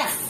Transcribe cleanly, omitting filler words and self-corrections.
Yes.